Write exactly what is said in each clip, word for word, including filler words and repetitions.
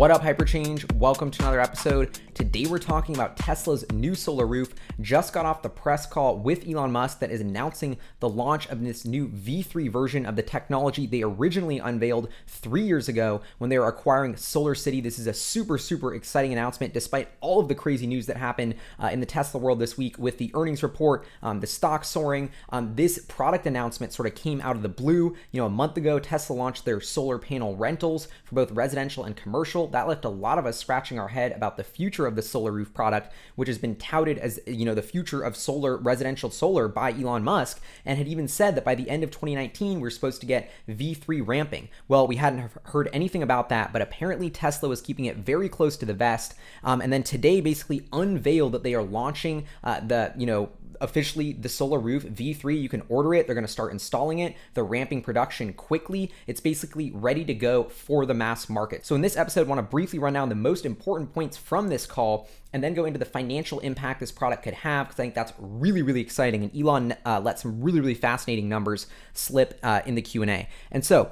What up, HyperChange? Welcome to another episode. Today we're talking about Tesla's new solar roof. Just got off the press call with Elon Musk that is announcing the launch of this new V three version of the technology they originally unveiled three years ago when they were acquiring SolarCity. This is a super, super exciting announcement despite all of the crazy news that happened uh, in the Tesla world this week with the earnings report, um, the stock soaring. Um, this product announcement sort of came out of the blue. You know, a month ago, Tesla launched their solar panel rentals for both residential and commercial. That left a lot of us scratching our head about the future of the solar roof product, which has been touted as, you know, the future of solar, residential solar, by Elon Musk, and had even said that by the end of twenty nineteen, we're supposed to get V three ramping. Well, we hadn't heard anything about that, but apparently Tesla was keeping it very close to the vest. Um, and then today basically unveiled that they are launching uh, the, you know, officially the solar roof V three. You can order it. They're going to start installing it. They're ramping production quickly. It's basically ready to go for the mass market. So in this episode, I want to briefly run down the most important points from this call and then go into the financial impact this product could have, because I think that's really, really exciting. And Elon uh, let some really, really fascinating numbers slip uh, in the Q and A. And so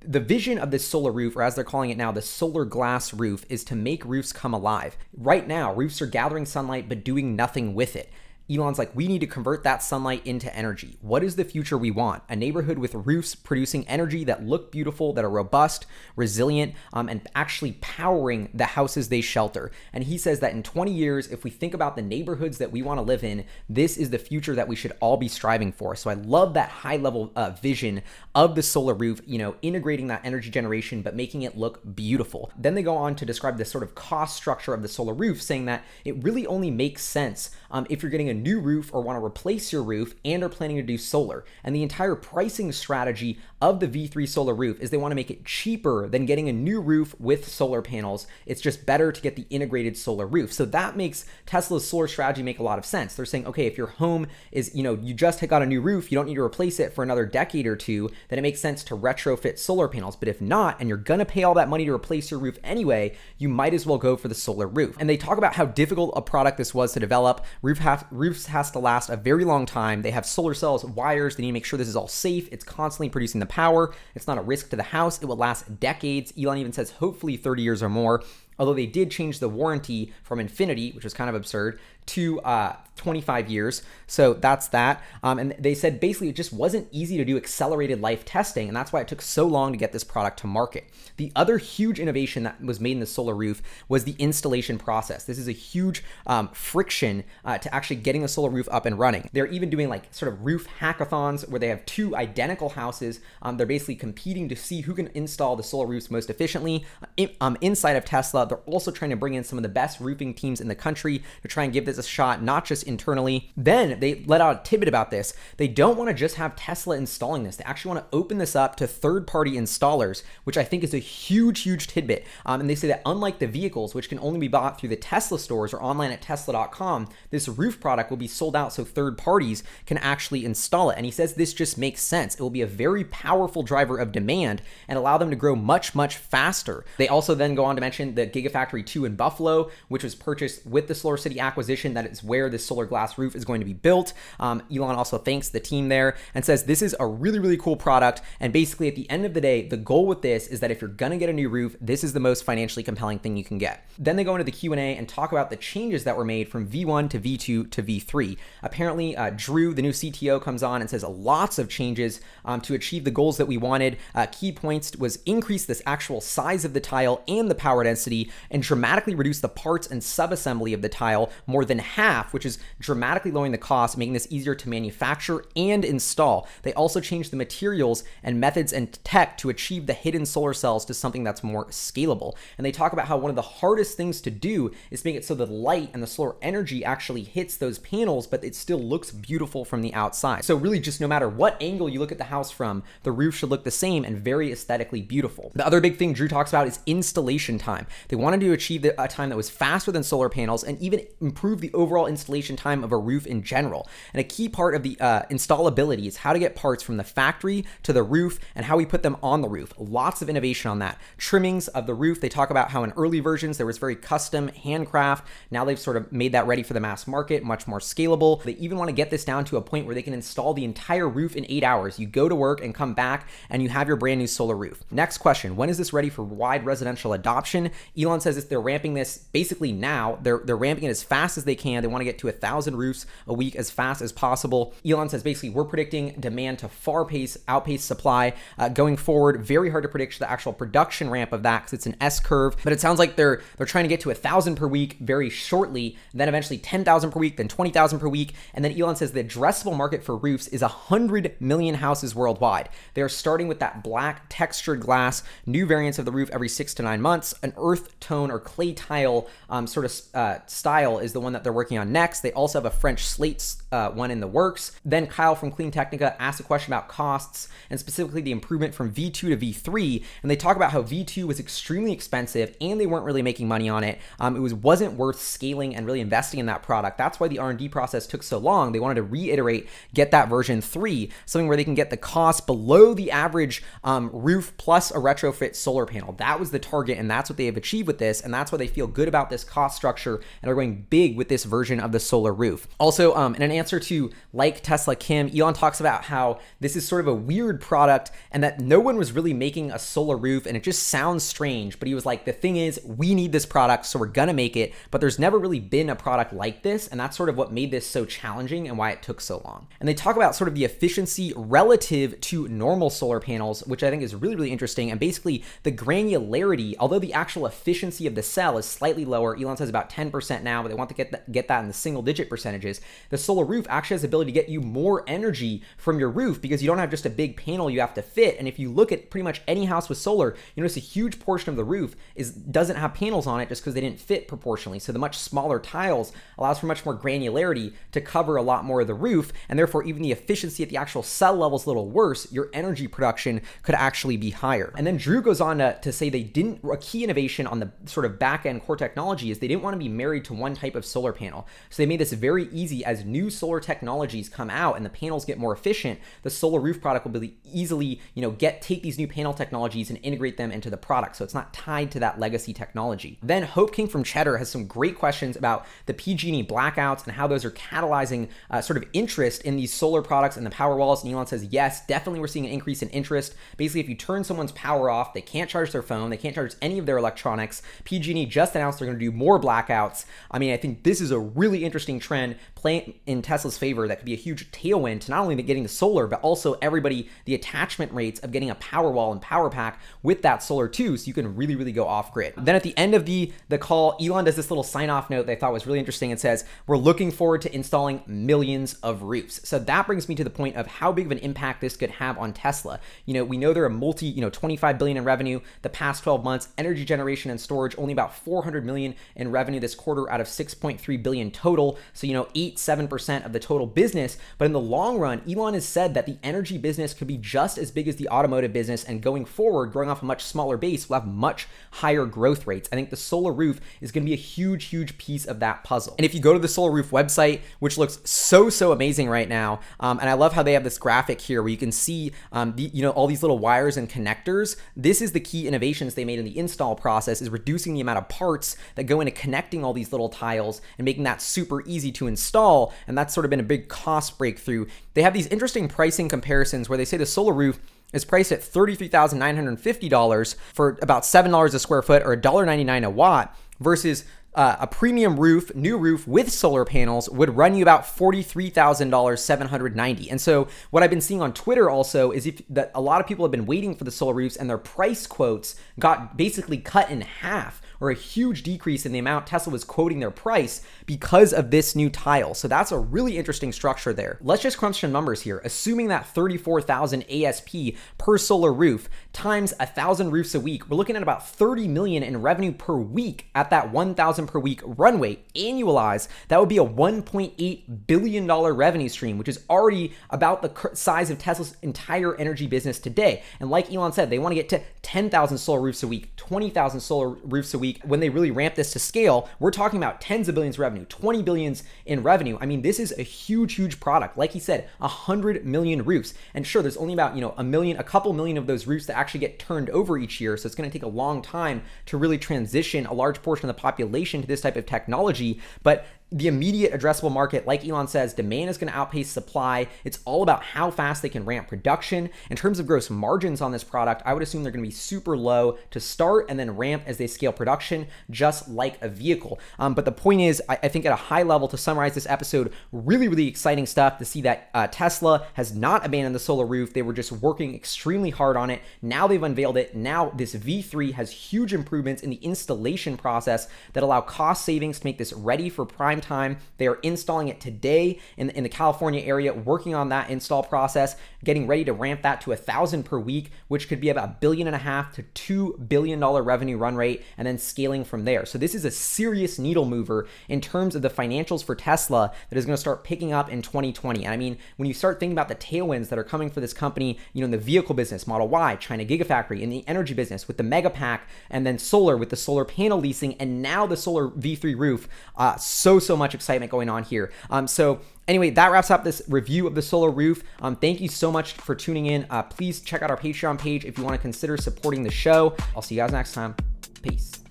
the vision of this solar roof, or as they're calling it now, the solar glass roof, is to make roofs come alive. Right now, roofs are gathering sunlight but doing nothing with it. Elon's like, we need to convert that sunlight into energy. What is the future we want? A neighborhood with roofs producing energy that look beautiful, that are robust, resilient, um, and actually powering the houses they shelter. And he says that in twenty years, if we think about the neighborhoods that we want to live in, this is the future that we should all be striving for. So I love that high level uh, vision of the solar roof, you know, integrating that energy generation, but making it look beautiful. Then they go on to describe the sort of cost structure of the solar roof, saying that it really only makes sense um, if you're getting a new roof or want to replace your roof and are planning to do solar. And the entire pricing strategy of the V three solar roof is they want to make it cheaper than getting a new roof with solar panels. It's just better to get the integrated solar roof. So that makes Tesla's solar strategy make a lot of sense. They're saying, okay, if your home is, you know, you just got a new roof, you don't need to replace it for another decade or two, then it makes sense to retrofit solar panels. But if not, and you're going to pay all that money to replace your roof anyway, you might as well go for the solar roof. And they talk about how difficult a product this was to develop. Roof half Roofs has to last a very long time. They have solar cells, wires. They need to make sure this is all safe. It's constantly producing the power. It's not a risk to the house. It will last decades. Elon even says hopefully thirty years or more. Although they did change the warranty from infinity, which was kind of absurd, to uh, twenty-five years. So that's that. Um, and they said basically it just wasn't easy to do accelerated life testing, and that's why it took so long to get this product to market. The other huge innovation that was made in the solar roof was the installation process. This is a huge um, friction uh, to actually getting a solar roof up and running. They're even doing like sort of roof hackathons where they have two identical houses. Um, they're basically competing to see who can install the solar roofs most efficiently. In, um, inside of Tesla, they're also trying to bring in some of the best roofing teams in the country to try and give this a shot, not just internally. Then they let out a tidbit about this. They don't want to just have Tesla installing this. They actually want to open this up to third-party installers, which I think is a huge, huge tidbit. Um, and they say that unlike the vehicles, which can only be bought through the Tesla stores or online at tesla dot com, this roof product will be sold out so third parties can actually install it. And he says this just makes sense. It will be a very powerful driver of demand and allow them to grow much, much faster. They also then go on to mention the Gigafactory two in Buffalo, which was purchased with the SolarCity acquisition. That is where this solar glass roof is going to be built. Um, Elon also thanks the team there and says this is a really, really cool product. And basically at the end of the day, the goal with this is that if you're going to get a new roof, this is the most financially compelling thing you can get. Then they go into the Q and A and talk about the changes that were made from V one to V two to V three. Apparently, uh, Drew, the new C T O, comes on and says lots of changes um, to achieve the goals that we wanted. Uh, key points was increase this actual size of the tile and the power density, and dramatically reduce the parts and subassembly of the tile more than half, which is dramatically lowering the cost, making this easier to manufacture and install. They also changed the materials and methods and tech to achieve the hidden solar cells to something that's more scalable. And they talk about how one of the hardest things to do is make it so the light and the solar energy actually hits those panels, but it still looks beautiful from the outside. So really just no matter what angle you look at the house from, the roof should look the same and very aesthetically beautiful. The other big thing Drew talks about is installation time. They wanted to achieve a time that was faster than solar panels and even improve the overall installation time of a roof in general. And a key part of the uh, installability is how to get parts from the factory to the roof and how we put them on the roof. Lots of innovation on that. Trimmings of the roof, they talk about how in early versions there was very custom handcraft. Now they've sort of made that ready for the mass market, much more scalable. They even want to get this down to a point where they can install the entire roof in eight hours. You go to work and come back and you have your brand new solar roof. Next question, when is this ready for wide residential adoption? Elon says if they're ramping this basically now, they're, they're ramping it as fast as they can. They want to get to a thousand roofs a week as fast as possible. Elon says basically we're predicting demand to far pace, outpace supply uh, going forward. Very hard to predict the actual production ramp of that because it's an S curve, but it sounds like they're, they're trying to get to a thousand per week very shortly, then eventually ten thousand per week, then twenty thousand per week. And then Elon says the addressable market for roofs is one hundred million houses worldwide. They are starting with that black textured glass, new variants of the roof every six to nine months. An earth tone or clay tile um, sort of uh, style is the one that they're working on next. They also have a French slate uh, one in the works. Then Kyle from Clean Technica asked a question about costs and specifically the improvement from V two to V three. And they talk about how V two was extremely expensive and they weren't really making money on it. Um, it was, wasn't worth scaling and really investing in that product. That's why the R and D process took so long. They wanted to reiterate, get that version three, something where they can get the cost below the average um, roof plus a retrofit solar panel. That was the target and that's what they have achieved with this. And that's why they feel good about this cost structure and are going big with this version of the solar roof. Also, um, in an answer to like Tesla Kim, Elon talks about how this is sort of a weird product and that no one was really making a solar roof and it just sounds strange, but he was like, the thing is we need this product, so we're gonna make it, but there's never really been a product like this. And that's sort of what made this so challenging and why it took so long. And they talk about sort of the efficiency relative to normal solar panels, which I think is really, really interesting. And basically the granularity, although the actual efficiency of the cell is slightly lower, Elon says about ten percent now, but they want to get that, get that in the single digit percentages. The solar roof actually has the ability to get you more energy from your roof because you don't have just a big panel you have to fit. And if you look at pretty much any house with solar, you notice a huge portion of the roof is doesn't have panels on it just because they didn't fit proportionally. So the much smaller tiles allows for much more granularity to cover a lot more of the roof, and therefore even the efficiency at the actual cell level is a little worse. Your energy production could actually be higher. And then Drew goes on to, to say they didn't, a key innovation on the sort of back end core technology is they didn't want to be married to one type of solar panel. So they made this very easy as new solar technologies come out and the panels get more efficient, the solar roof product will be easily, you know, get, take these new panel technologies and integrate them into the product. So it's not tied to that legacy technology. Then Hope King from Cheddar has some great questions about the P G and E blackouts and how those are catalyzing uh, sort of interest in these solar products and the power walls. And Elon says, yes, definitely we're seeing an increase in interest. Basically, if you turn someone's power off, they can't charge their phone, they can't charge any of their electronics. P G and E just announced they're going to do more blackouts. I mean, I think this is a really interesting trend playing in Tesla's favor that could be a huge tailwind to not only getting the solar, but also everybody, the attachment rates of getting a Powerwall and Powerpack with that solar too, so you can really, really go off grid. Then at the end of the, the call, Elon does this little sign-off note that I thought was really interesting. It says, we're looking forward to installing millions of roofs. So that brings me to the point of how big of an impact this could have on Tesla. You know, we know they're a multi, you know, twenty-five billion in revenue the past twelve months, energy generation and storage, only about four hundred million in revenue this quarter out of six point three billion total. So, you know, eight, seven percent of the total business. But in the long run, Elon has said that the energy business could be just as big as the automotive business. And going forward, growing off a much smaller base, we'll have much higher growth rates. I think the solar roof is going to be a huge, huge piece of that puzzle. And if you go to the solar roof website, which looks so, so amazing right now. Um, and I love how they have this graphic here where you can see, um, the, you know, all these little wires and connectors. This is the key innovations they made in the install process, is reducing the amount of parts that go into connecting all these little tiles and making that super easy to install. And that's sort of been a big cost breakthrough. They have these interesting pricing comparisons where they say the solar roof is priced at thirty-three thousand nine hundred fifty dollars for about seven dollars a square foot or one dollar ninety-nine a watt versus Uh, a premium roof, new roof with solar panels would run you about forty-three thousand seven hundred ninety dollars. And so what I've been seeing on Twitter also is if that a lot of people have been waiting for the solar roofs and their price quotes got basically cut in half, or a huge decrease in the amount Tesla was quoting their price because of this new tile. So that's a really interesting structure there. Let's just crunch some numbers here. Assuming that thirty-four thousand A S P per solar roof times a thousand roofs a week, we're looking at about thirty million in revenue per week at that one thousand one hundred thousand dollars per week run rate annualized, that would be a one point eight billion dollars revenue stream, which is already about the size of Tesla's entire energy business today. And like Elon said, they want to get to ten thousand solar roofs a week, twenty thousand solar roofs a week. When they really ramp this to scale, we're talking about tens of billions of revenue, twenty billions in revenue. I mean, this is a huge, huge product. Like he said, one hundred million roofs. And sure, there's only about, you know, a million, a couple million of those roofs that actually get turned over each year. So it's going to take a long time to really transition a large portion of the population to this type of technology. But the immediate addressable market, like Elon says, demand is going to outpace supply. It's all about how fast they can ramp production. In terms of gross margins on this product, I would assume they're going to be super low to start and then ramp as they scale production, just like a vehicle. Um, but the point is, I, I think at a high level, to summarize this episode, really, really exciting stuff to see that uh, Tesla has not abandoned the solar roof. They were just working extremely hard on it. Now they've unveiled it. Now this V three has huge improvements in the installation process that allow cost savings to make this ready for prime time. They are installing it today in, in the California area, working on that install process, getting ready to ramp that to a thousand per week, which could be about a billion and a half to two billion dollar revenue run rate, and then scaling from there. So this is a serious needle mover in terms of the financials for Tesla that is going to start picking up in twenty twenty. And I mean, when you start thinking about the tailwinds that are coming for this company, you know, in the vehicle business, Model Y, China Gigafactory, in the energy business with the Megapack, and then solar with the solar panel leasing, and now the solar V three roof, uh, so so. So much excitement going on here. Um, so anyway, that wraps up this review of the solar roof. Um, thank you so much for tuning in. Uh, please check out our Patreon page if you want to consider supporting the show. I'll see you guys next time. Peace.